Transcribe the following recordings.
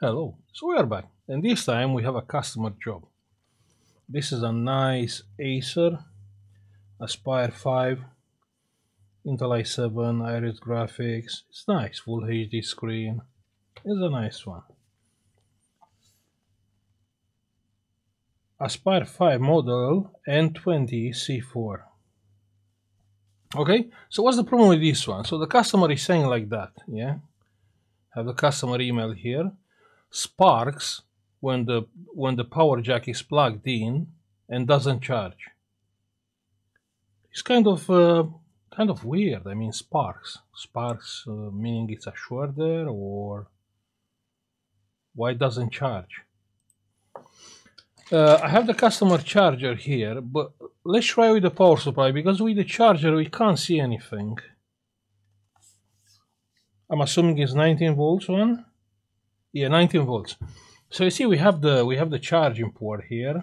Hello, so we are back, and this time we have a customer job. This is a nice Acer Aspire 5, Intel i7, Iris graphics. It's nice, full HD screen. It's a nice one. Aspire 5 model N20C4. Okay, so what's the problem with this one? So the customer is saying like that, yeah? Have the customer email here. Sparks when the power jack is plugged in and doesn't charge. It's kind of weird. I mean, sparks meaning it's a short there, or why it doesn't charge? I have the customer charger here, but let's try with the power supply, because with the charger we can't see anything. I'm assuming it's 19 volts one. Yeah, 19 volts. So you see, we have the charging port here.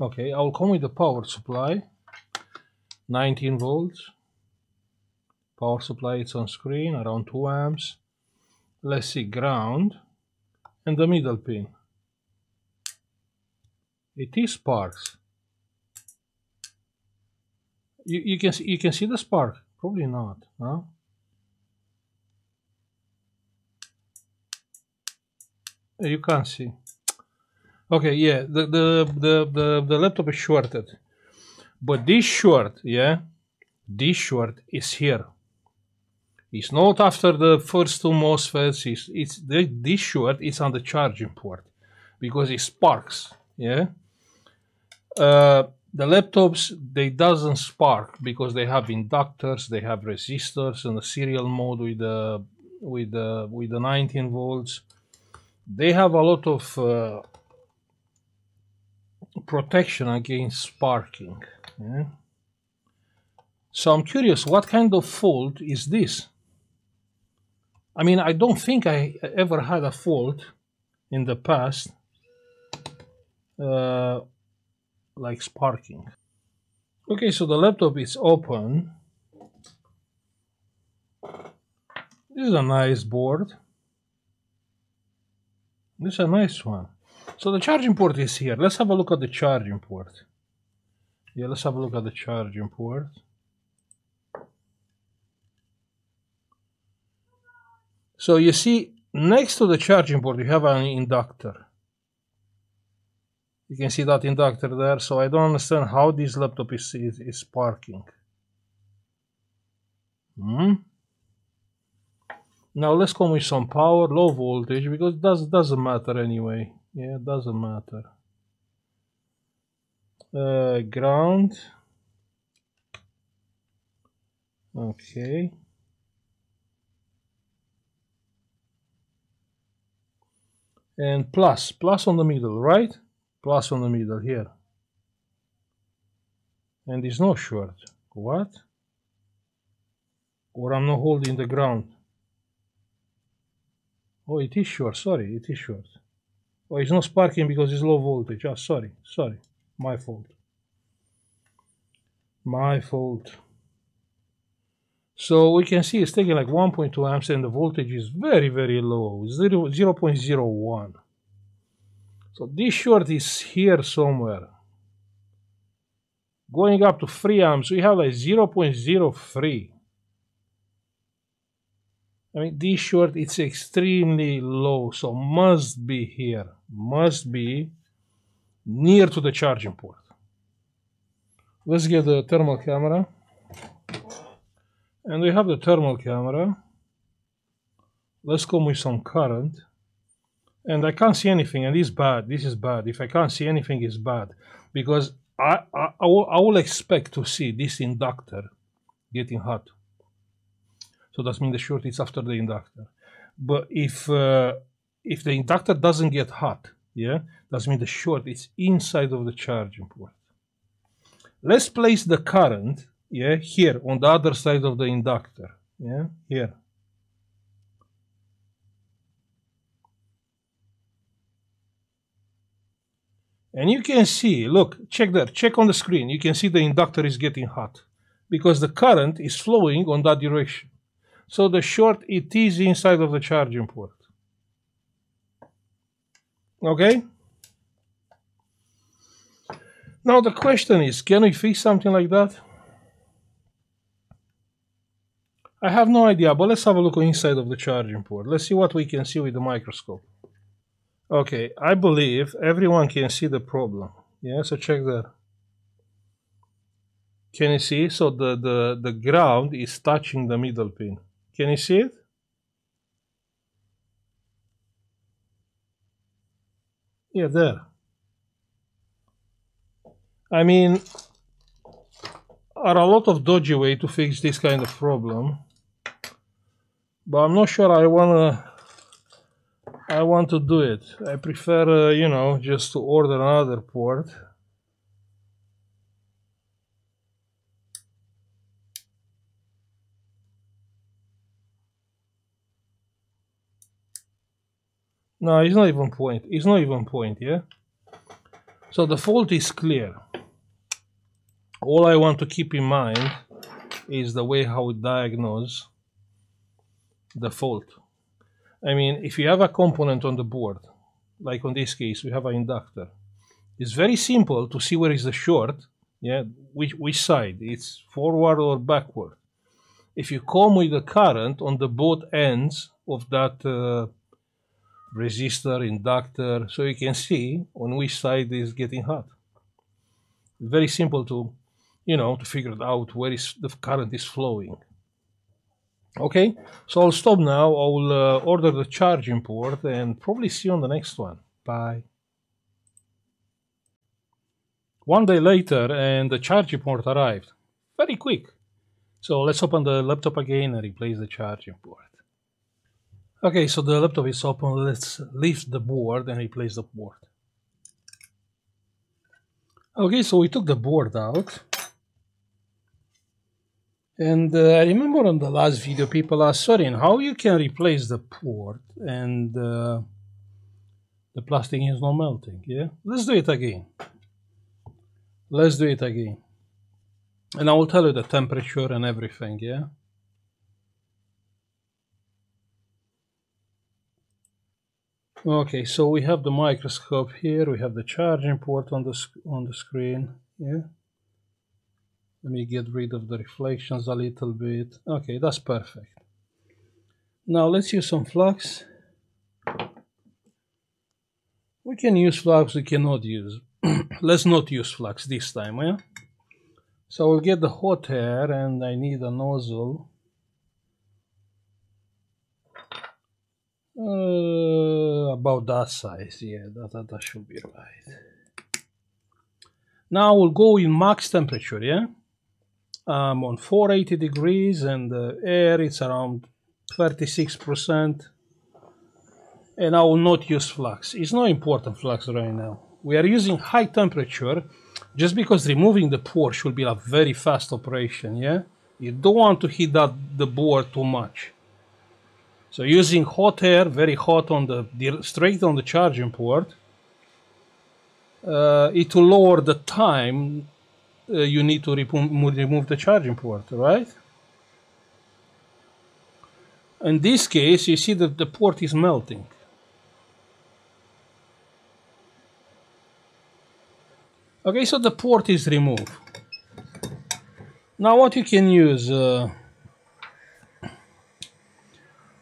Okay, I'll come with the power supply. 19 volts. Power supply, it's on screen, around 2 amps. Let's see, ground. And the middle pin. It is sparks. You can see the spark? Probably not, huh? You can't see. Okay, yeah, the laptop is shorted, but this short, yeah, this short is here. It's not after the first two MOSFETs. This short is on the charging port because it sparks. Yeah, the laptops, they doesn't spark because they have inductors, they have resistors, and the serial mode with the 19 volts. They have a lot of protection against sparking. Yeah? So I'm curious, what kind of fault is this? I mean, I don't think I ever had a fault in the past, like sparking. Okay, so the laptop is open. This is a nice board. This is a nice one. So the charging port is here. Let's have a look at the charging port. Yeah, let's have a look at the charging port. So you see, next to the charging port, you have an inductor. You can see that inductor there. So I don't understand how this laptop is sparking. Now let's come with some power, low voltage, because that doesn't matter anyway. Yeah, it doesn't matter. Ground. Okay. And plus on the middle, right? Plus on the middle here. And it's not short. What? Or I'm not holding the ground. Oh, it is short. Sorry, it is short. Oh, it's not sparking because it's low voltage. Ah, sorry. My fault. So we can see it's taking like 1.2 amps and the voltage is very, very low. 0.01. So this short is here somewhere. Going up to 3 amps, we have like 0.03. I mean, this short, it's extremely low, so must be here, must be near to the charging port. Let's get the thermal camera. And we have the thermal camera. Let's come with some current. And I can't see anything, and it's bad. This is bad. If I can't see anything, it's bad. Because I will expect to see this inductor getting hot. So that means the short is after the inductor. But if the inductor doesn't get hot, yeah, that means the short is inside of the charging port. Let's place the current, yeah, here on the other side of the inductor, yeah, here. And you can see, look, check there, check on the screen. You can see the inductor is getting hot because the current is flowing on that direction. So the short, it is inside of the charging port. Okay. Now the question is, can we fix something like that? I have no idea, but let's have a look inside of the charging port. Let's see what we can see with the microscope. Okay, I believe everyone can see the problem. Yeah, so check that. Can you see? So the ground is touching the middle pin. Can you see it? Yeah, there. I mean, are a lot of dodgy ways to fix this kind of problem, but I'm not sure I want to do it. I prefer, you know, just to order another port. No, it's not even point. It's not even point, yeah? So the fault is clear. All I want to keep in mind is the way how we diagnose the fault. I mean, if you have a component on the board, like on this case, we have an inductor. It's very simple to see where is the short, yeah, which side, it's forward or backward. If you come with the current on the both ends of that resistor, inductor, so you can see on which side is getting hot. Very simple to, you know, to figure out where is the current is flowing. Okay, so I'll stop now. I'll order the charging port and probably see you on the next one. Bye. One day later and the charging port arrived. Very quick. So let's open the laptop again and replace the charging port. Okay, so the laptop is open. Let's lift the board and replace the board. Okay, so we took the board out. And I remember on the last video people asked, Sorin, how you can replace the port and the plastic is not melting, yeah? Let's do it again. Let's do it again. And I will tell you the temperature and everything, yeah? Okay, so we have the microscope here, we have the charging port on the screen, yeah? Let me get rid of the reflections a little bit. Okay, that's perfect. Now let's use some flux. We can use flux, we cannot use. Let's not use flux this time, yeah? So we'll get the hot air and I need a nozzle. About that size, yeah, that should be right. Now we'll go in max temperature, yeah? I'm on 480 degrees and the air is around 36%. And I will not use flux. It's not important flux right now. We are using high temperature just because removing the port should be a very fast operation, yeah? You don't want to heat up the board too much. So using hot air, very hot on the straight on the charging port, it will lower the time you need to remove the charging port, right? In this case, you see that the port is melting. Okay, so the port is removed. Now what you can use...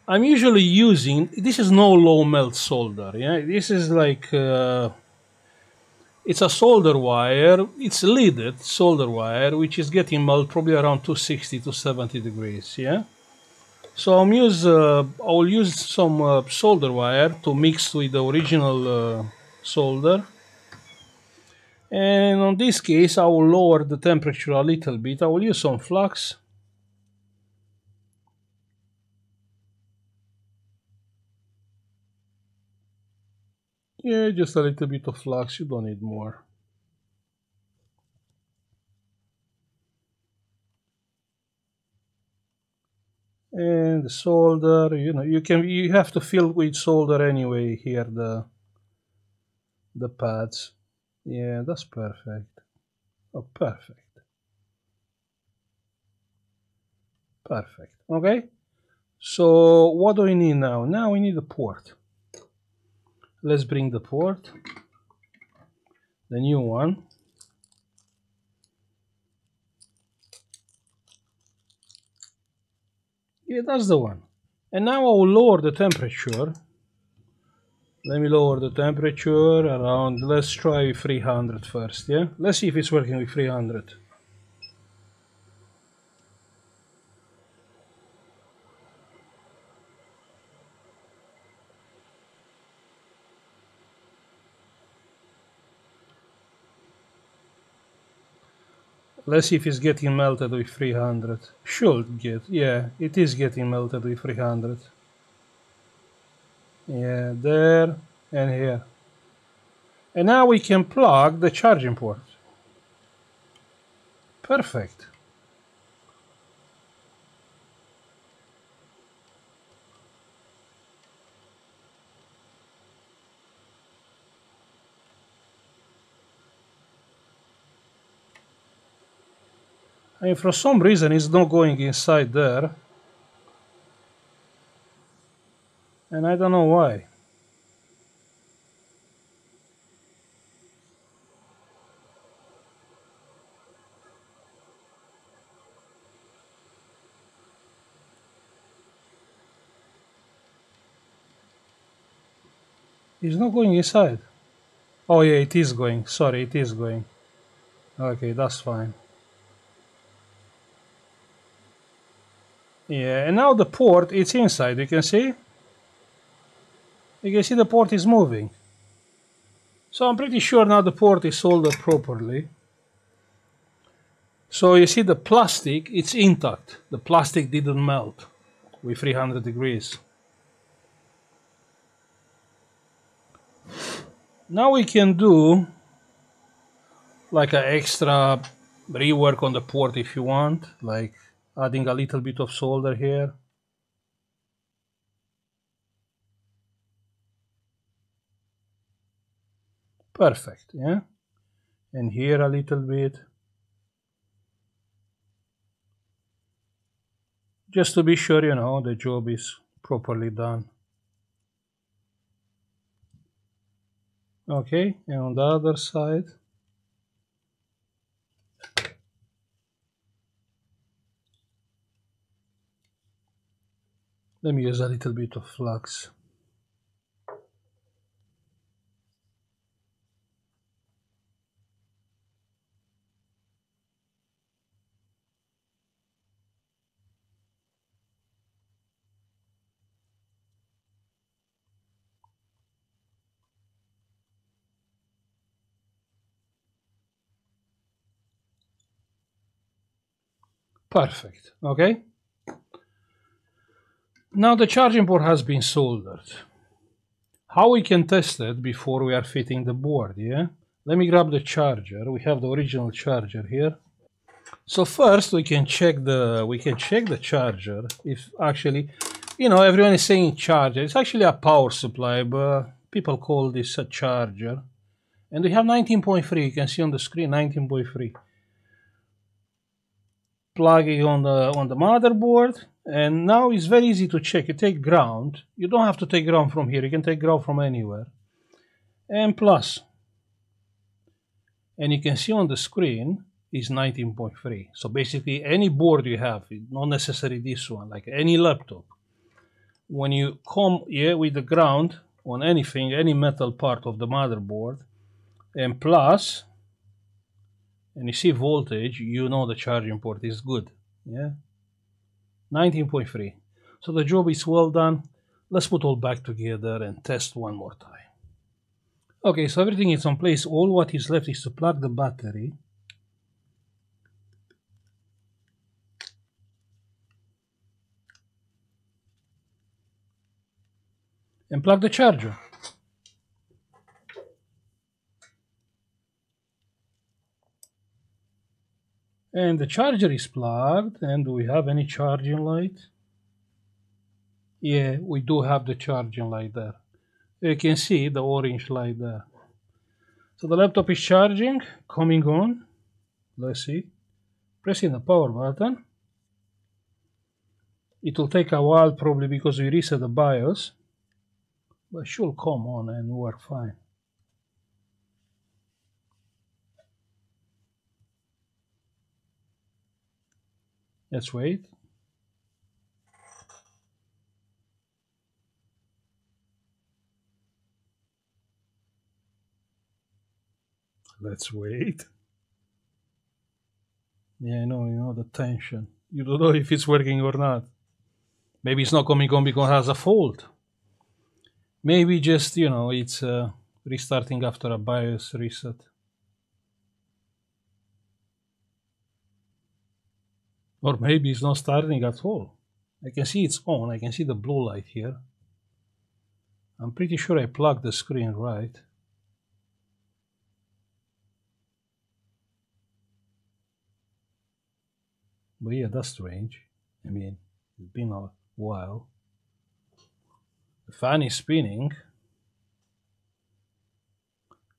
I'm usually using, this is no low melt solder, yeah? This is like, it's a solder wire, it's leaded solder wire, which is getting melt probably around 260 to 70 degrees, yeah? So I'll use some solder wire to mix with the original solder. And on this case, I will lower the temperature a little bit. I will use some flux. Yeah, just a little bit of flux, you don't need more. And the solder, you know, you have to fill with solder anyway here the pads. Yeah, that's perfect. Oh, perfect. Perfect. Okay. So what do we need now? Now we need a port. Let's bring the port, the new one. Yeah, that's the one. And now I will lower the temperature. Let me lower the temperature around, let's try 300 first, yeah? Let's see if it's working with 300. Let's see if it's getting melted with 300. Should get, yeah, it is getting melted with 300. Yeah, there and here. And now we can plug the charging port. Perfect. And for some reason it's not going inside there. And I don't know why. It's not going inside. Oh yeah, it is going. Sorry, it is going. Okay, that's fine. Yeah, and now the port, it's inside, you can see? You can see the port is moving. So I'm pretty sure now the port is soldered properly. So you see the plastic, it's intact. The plastic didn't melt with 300 degrees. Now we can do like an extra rework on the port if you want, like adding a little bit of solder here. Perfect, yeah? And here a little bit. Just to be sure, you know, the job is properly done. Okay, and on the other side. Let me use a little bit of flux. Perfect, okay? Now the charging port has been soldered. How we can test it before we are fitting the board, yeah? Let me grab the charger. We have the original charger here. So first we can check the charger. If actually, you know, everyone is saying charger. It's actually a power supply, but people call this a charger. And we have 19.3, you can see on the screen 19.3. Plug it on the motherboard, and now it's very easy to check. You take ground. You don't have to take ground from here. You can take ground from anywhere. And plus. And you can see on the screen is 19.3. So basically any board you have, not necessarily this one, like any laptop. When you come here with the ground on anything, any metal part of the motherboard, and plus, and you see voltage, you know the charging port is good, yeah? 19.3. So the job is well done. Let's put all back together and test one more time. Okay, so everything is in place. All what is left is to plug the battery. And plug the charger. And the charger is plugged, and do we have any charging light? Yeah, we do have the charging light there. You can see the orange light there. So the laptop is charging, coming on. Let's see. Pressing the power button. It will take a while probably because we reset the BIOS. but she'll come on and work fine. Let's wait. Let's wait. Yeah, I know, you know, the tension. You don't know if it's working or not. Maybe it's not coming on because it has a fault. Maybe just, you know, it's restarting after a BIOS reset. Or maybe it's not starting at all. I can see it's on. I can see the blue light here. I'm pretty sure I plugged the screen right. But yeah, that's strange. I mean, it's been a while. The fan is spinning.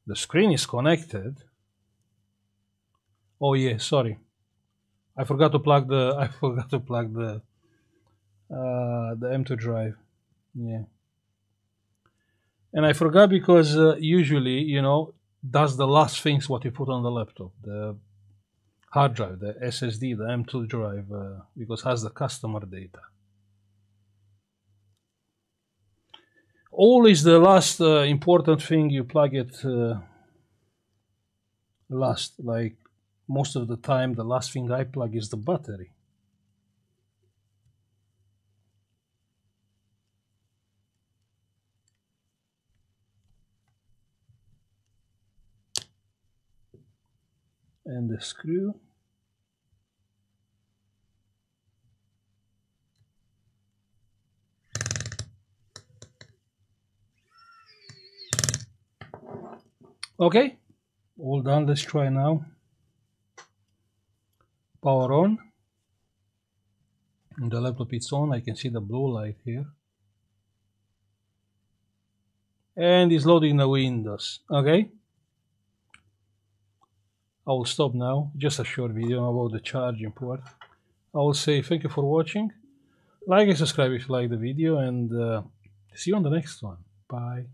The screen is connected. Oh yeah, sorry. I forgot to plug the M2 drive. Yeah. And I forgot because usually, you know, that's the last things what you put on the laptop. The hard drive, the SSD, the M2 drive, because it has the customer data. Always the last important thing, you plug it last. Like most of the time, the last thing I plug is the battery. And the screw. Okay, all done. Let's try now. Power on. And the laptop is on. I can see the blue light here. And it's loading the Windows. Okay. I will stop now, just a short video about the charging port. I will say thank you for watching, like and subscribe if you like the video, and see you on the next one. Bye.